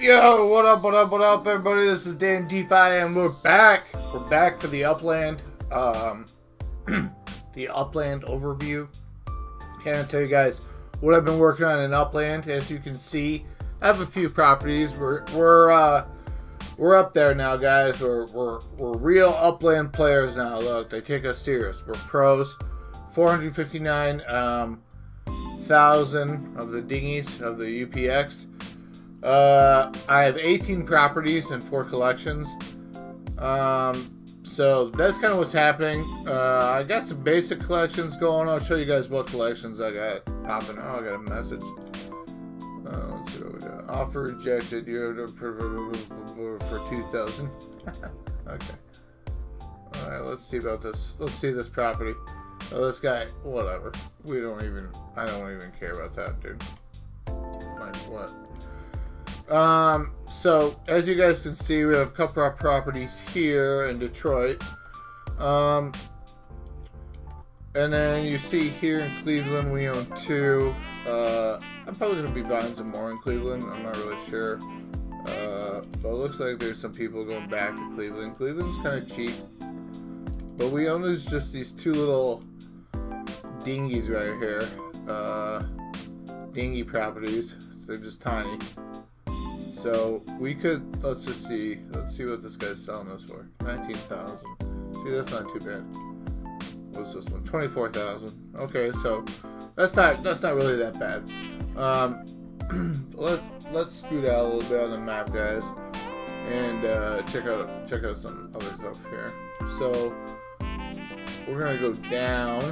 Yo, what up, everybody? This is DanDeFi, and we're back. We're back for the Upland, the Upland overview. Can't tell you guys what I've been working on in Upland. As you can see, I have a few properties. We're up there now, guys. We're real Upland players now. Look, they take us serious. We're pros. 459,000 of the dinghies of the UPX. I have 18 properties and 4 collections. So that's kind of what's happening. I got some basic collections going. I'll show you guys what collections I got popping. Oh, I got a message. Let's see what we got. Offer rejected. You're for 2,000. Okay. All right. Let's see about this. Let's see this property. Oh, this guy. Whatever. We don't even. I don't even care about that, dude. Like what? So as you guys can see, we have a couple of properties here in Detroit, and then you see here in Cleveland we own 2. I'm probably gonna be buying some more in Cleveland. I'm not really sure, but it looks like there's some people going back to Cleveland. Cleveland's kind of cheap, but we own just these 2 little dinghies right here, dinghy properties. They're just tiny. So we could, let's just see, let's see what this guy's selling us for. 19,000. See, that's not too bad. What's this one? 24,000. Okay, so that's not really that bad. Let's scoot out a little bit on the map, guys, and check out some other stuff here. So we're gonna go down.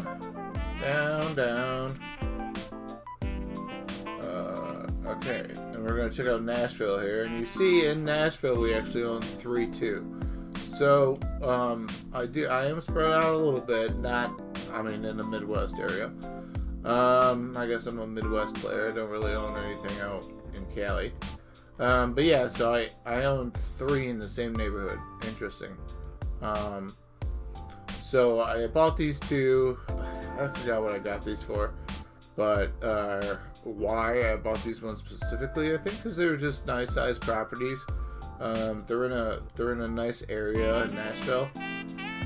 Okay, and we're gonna check out Nashville here, and you see in Nashville we actually own 3-2. So I am spread out a little bit, in the Midwest area. I guess I'm a Midwest player. I don't really own anything out in Cali. But yeah, so I own 3 in the same neighborhood. Interesting. So I bought these 2. I forgot what I got these for, but why I bought these ones specifically, I think because they were just nice sized properties. They're in a nice area in Nashville.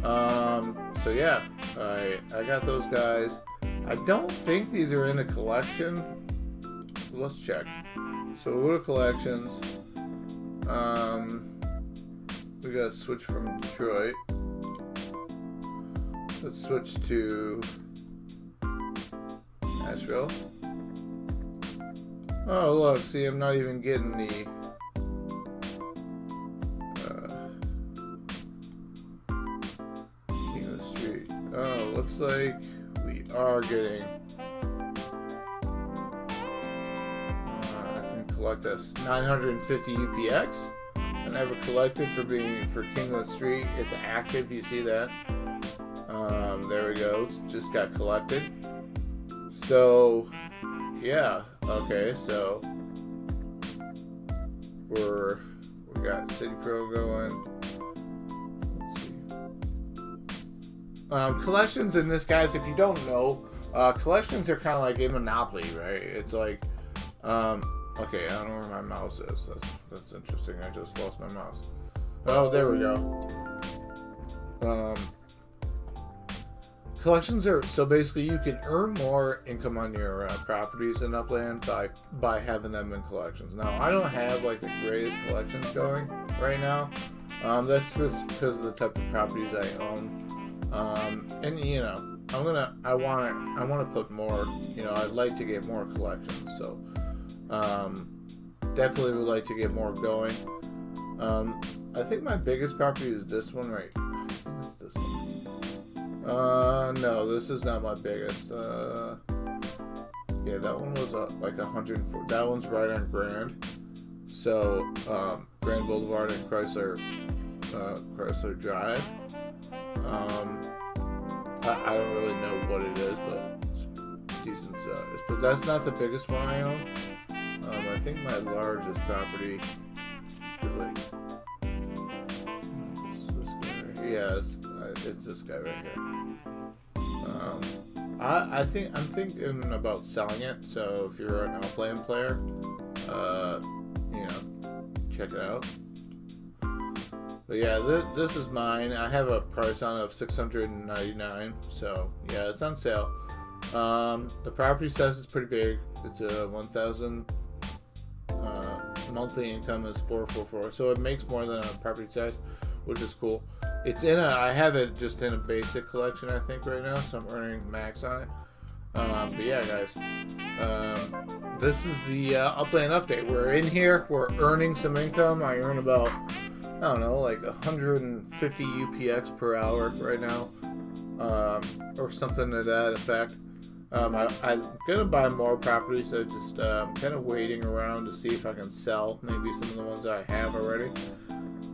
So yeah, I got those guys. I don't think these are in a collection. Let's check. So what are collections? We gotta switch from Detroit. Let's switch to Nashville. Oh look, see, I'm not even getting the King of the Street. Oh, looks like we are getting. I can collect this 950 UPX, and I have a collected for King of the Street. It's active. You see that? There we go. It's just got collected. So. Yeah, okay, so we got City Pro going. Let's see. Collections in this, guys, if you don't know, collections are kind of like a monopoly, right? It's like, okay, I don't know where my mouse is. That's interesting. I just lost my mouse. Oh, there we go. Collections are, so basically you can earn more income on your properties in Upland by having them in collections. Now, I don't have like the greatest collections going right now. That's just because of the type of properties I own. And you know, I want to put more, you know, I'd like to get more collections. So definitely would like to get more going. I think my biggest property is this one right. I think it's this one. No, this is not my biggest. Yeah, that one was like 104. That one's right on Grand. So, Grand Boulevard and Chrysler Drive. I don't really know what it is, but it's decent size. But that's not the biggest one I own. I think my largest property is like. Yeah, it's this guy right here. I'm thinking about selling it. So if you're an Upland player, you know, check it out. But yeah, this is mine. I have a price on it of $699, so yeah, it's on sale. The property size is pretty big. It's a 1,000. Monthly income is 444, so it makes more than a property size, which is cool. It's in a, I have it just in a basic collection, I think, right now, so I'm earning max on it. But yeah, guys, this is the Upland update. We're in here, we're earning some income. I earn about, I don't know, like 150 UPX per hour right now, or something to that effect. I'm gonna buy more properties, so just kind of waiting around to see if I can sell maybe some of the ones I have already.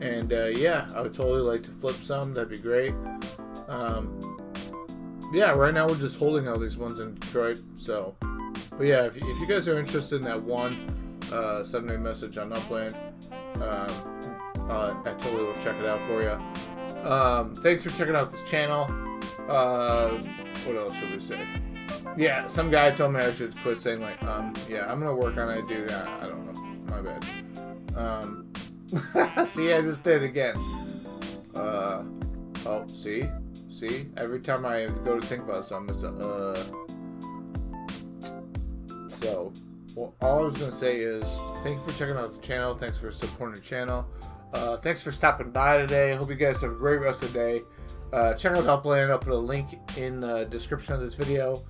And yeah, I would totally like to flip some. That'd be great. Yeah, right now we're just holding all these ones in Detroit. So, but yeah, if you guys are interested in that one, send me a message on Upland. I totally will check it out for you. Thanks for checking out this channel. What else should we say? Yeah, some guy told me I should quit saying like, yeah, I'm gonna work on it, dude. I don't know. My bad. See, I just did it again. Oh, see? Every time I go to think about something, it's a, So, well, all I was gonna say is, thank you for checking out the channel. Thanks for supporting the channel. Thanks for stopping by today. Hope you guys have a great rest of the day. Check out Upland. I'll put a link in the description of this video.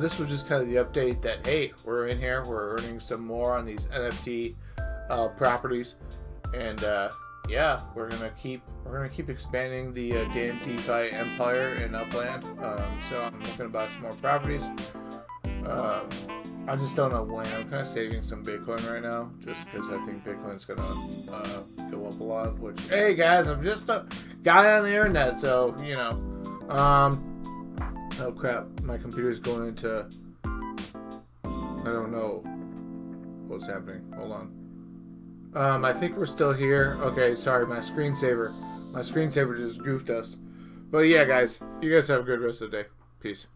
This was just kind of the update that, hey, we're in here, we're earning some more on these NFT properties, and yeah, we're gonna keep expanding the DanDeFi empire in Upland. So I'm looking to buy some more properties. I just don't know when. I'm kind of saving some Bitcoin right now, just because I think Bitcoin's gonna go up a lot. Which, hey guys, I'm just a guy on the internet, so you know. Oh crap, my computer's going into, I don't know what's happening. Hold on. I think we're still here. Okay, sorry, my screensaver just goofed us. But yeah, guys, you guys have a good rest of the day. Peace.